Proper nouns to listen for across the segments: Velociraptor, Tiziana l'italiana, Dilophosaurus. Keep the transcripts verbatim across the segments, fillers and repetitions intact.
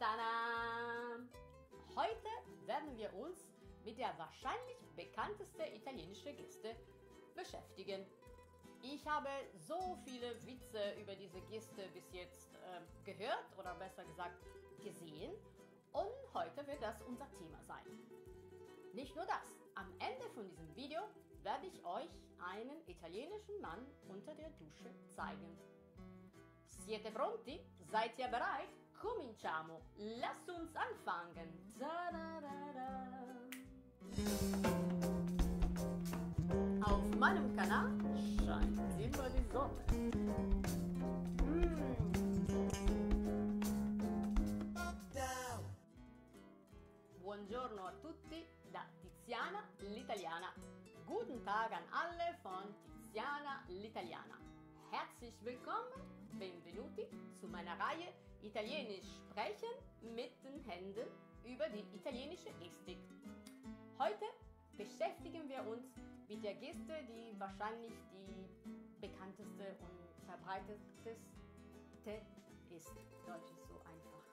Tada! Heute werden wir uns mit der wahrscheinlich bekanntesten italienischen Geste beschäftigen. Ich habe so viele Witze über diese Geste bis jetzt äh, gehört oder besser gesagt gesehen und heute wird das unser Thema sein. Nicht nur das, am Ende von diesem Video werde ich euch einen italienischen Mann unter der Dusche zeigen. Siete pronti? Seid ihr bereit? Cominciamo! Lasst uns anfangen! Da, da, da, da. Auf meinem Kanal scheint immer die Sonne. Mm. Buongiorno a tutti da Tiziana l'italiana. Guten Tag an alle von Tiziana l'italiana. Herzlich willkommen! Benvenuti zu meiner Reihe Italienisch sprechen mit den Händen über die italienische Gestik. Heute beschäftigen wir uns mit der Geste, die wahrscheinlich die bekannteste und verbreiteteste ist. Deutsch ist so einfach.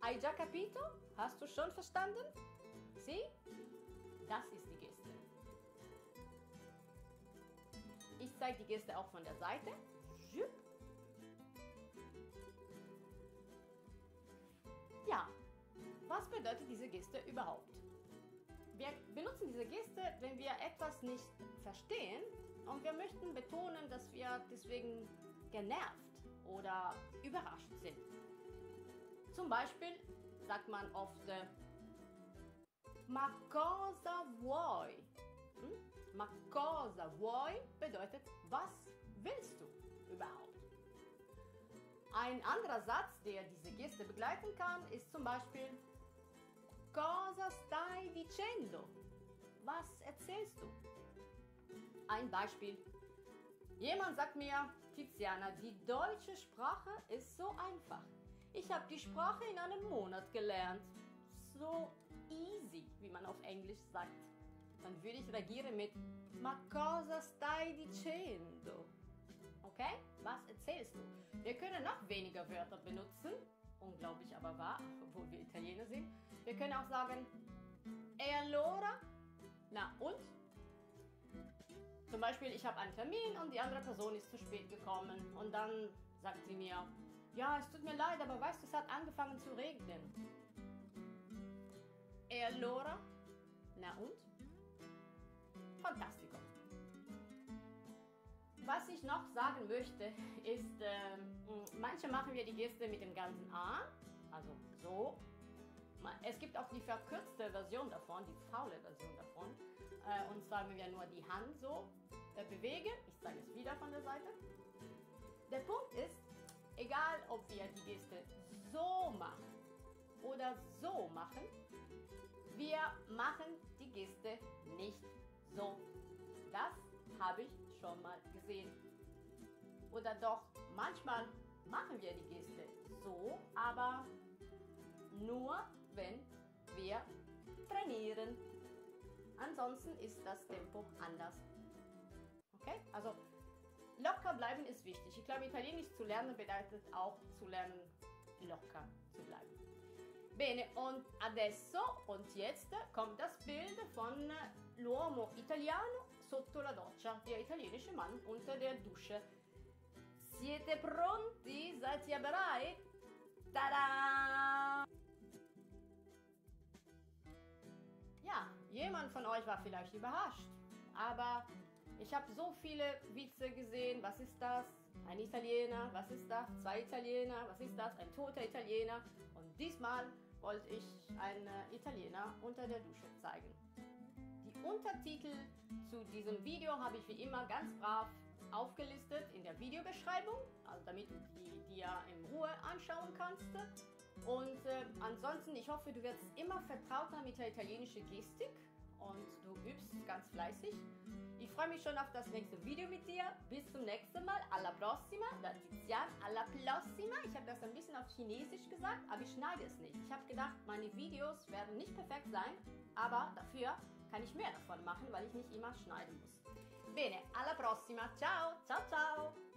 Hai già capito? Hast du schon verstanden? Sieh? Das ist die Geste. Ich zeige die Geste auch von der Seite. Ja, was bedeutet diese Geste überhaupt? Wir benutzen diese Geste, wenn wir etwas nicht verstehen und wir möchten betonen, dass wir deswegen genervt oder überrascht sind. Zum Beispiel sagt man oft Ma cosa vuoi? Hm? Ma cosa vuoi bedeutet, was willst du überhaupt? Ein anderer Satz, der diese Geste begleiten kann, ist zum Beispiel Cosa stai dicendo? Was erzählst du? Ein Beispiel. Jemand sagt mir, Tiziana, die deutsche Sprache ist so einfach. Ich habe die Sprache in einem Monat gelernt. So easy, wie man auf Englisch sagt. Dann würde ich reagieren mit Ma cosa stai dicendo? Okay? Was erzählst du? Wir können noch weniger Wörter benutzen, unglaublich aber wahr, obwohl wir Italiener sind. Wir können auch sagen, E allora? Na und? Zum Beispiel, ich habe einen Termin und die andere Person ist zu spät gekommen. Und dann sagt sie mir, ja, es tut mir leid, aber weißt du, es hat angefangen zu regnen. E allora? Na und? Fantastico. Was ich noch sagen möchte, ist, äh, manche machen wir die Geste mit dem ganzen Arm, also so. Es gibt auch die verkürzte Version davon, die faule Version davon. Äh, und zwar, wenn wir nur die Hand so äh, bewegen, ich zeige es wieder von der Seite. Der Punkt ist, egal ob wir die Geste so machen oder so machen, wir machen die Geste nicht so. Das habe ich schon mal gesehen. Oder doch, manchmal machen wir die Geste so, aber nur, wenn wir trainieren. Ansonsten ist das Tempo anders. Okay? Also, locker bleiben ist wichtig. Ich glaube, Italienisch zu lernen bedeutet auch zu lernen, locker zu bleiben. Bene, und adesso, und jetzt kommt das Bild von l'uomo italiano sotto la doccia, der italienische Mann unter der Dusche. Siete pronti? Seid ihr bereit? Tada! Ja, jemand von euch war vielleicht überrascht, aber ich habe so viele Witze gesehen. Was ist das? Ein Italiener. Was ist das? Zwei Italiener. Was ist das? Ein toter Italiener. Und diesmal wollte ich einen Italiener unter der Dusche zeigen. Die Untertitel zu diesem Video habe ich wie immer ganz brav aufgelistet in der Videobeschreibung, also damit du die dir in Ruhe anschauen kannst. Und äh, ansonsten, ich hoffe, du wirst immer vertrauter mit der italienischen Gestik und du übst ganz fleißig. Ich freue mich schon auf das nächste Video mit dir. Bis zum nächsten Mal. Alla prossima. Da Tiziana. Alla prossima. Ich habe das ein bisschen auf Chinesisch gesagt, aber ich schneide es nicht. Ich habe gedacht, meine Videos werden nicht perfekt sein, aber dafür kann ich mehr davon machen, weil ich nicht immer schneiden muss. Bene, alla prossima. Ciao, ciao, ciao.